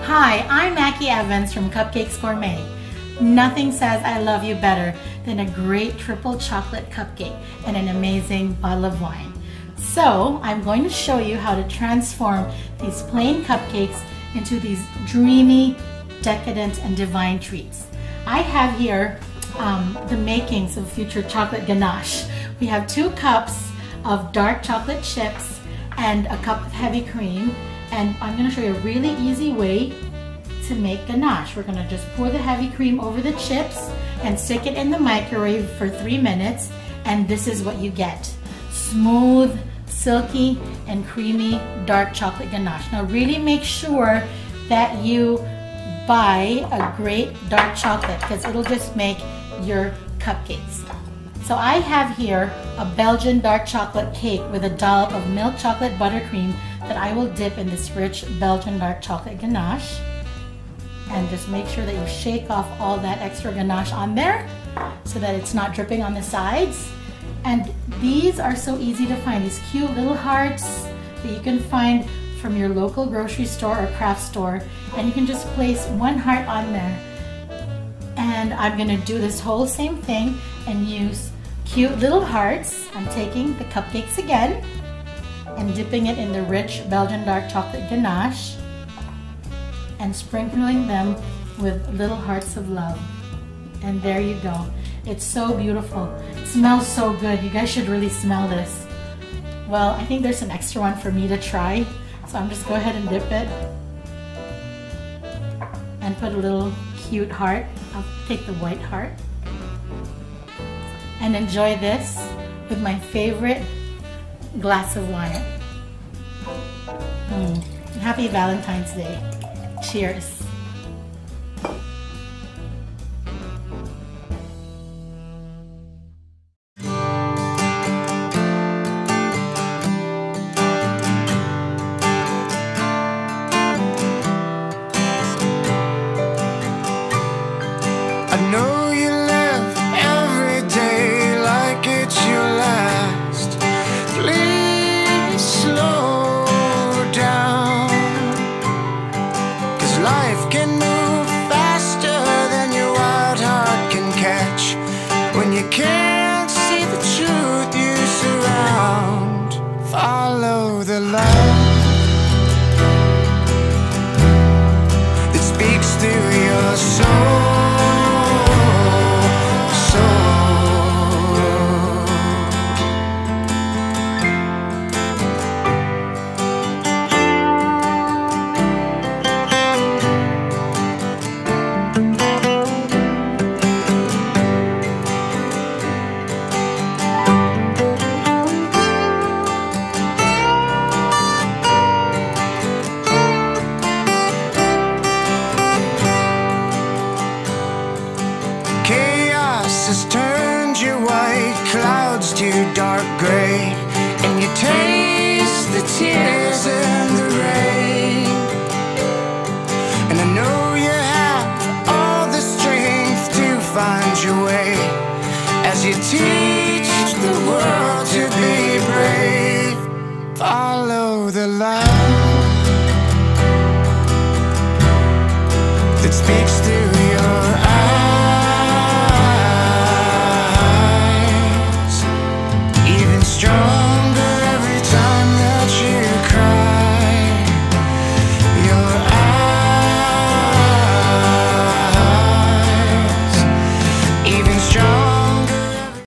Hi, I'm Mackie Evans from Cupcakes Gourmet. Nothing says I love you better than a great triple chocolate cupcake and an amazing bottle of wine. So I'm going to show you how to transform these plain cupcakes into these dreamy, decadent, and divine treats. I have here the makings of future chocolate ganache. We have 2 cups of dark chocolate chips and a cup of heavy cream. And I'm going to show you a really easy way to make ganache. We're going to just pour the heavy cream over the chips and stick it in the microwave for 3 minutes, and this is what you get. Smooth, silky, and creamy dark chocolate ganache. Now really make sure that you buy a great dark chocolate, because it'll just make your cupcakes. So I have here a Belgian dark chocolate cake with a dollop of milk chocolate buttercream that I will dip in this rich Belgian dark chocolate ganache. And just make sure that you shake off all that extra ganache on there so that it's not dripping on the sides. And these are so easy to find, these cute little hearts that you can find from your local grocery store or craft store. And you can just place 1 heart on there. And I'm gonna do this whole same thing and use cute little hearts. I'm taking the cupcakes again and dipping it in the rich Belgian dark chocolate ganache and sprinkling them with little hearts of love. And there you go. It's so beautiful. It smells so good. You guys should really smell this. Well, I think there's an extra one for me to try. So I'm just go ahead and dip it and put a little cute heart. I'll take the white heart and enjoy this with my favorite glass of wine. Happy Valentine's Day. Cheers. I know you live every day like it's your last. Please slow down, 'cause life can move faster than your wild heart can catch. When you can't see the truth you surround, follow the love that speaks through your soul. Has turned your white clouds to dark gray, and you taste the tears in the rain. And I know you have all the strength to find your way as you teach the world to be brave. Follow the light that speaks through your eyes. Strong.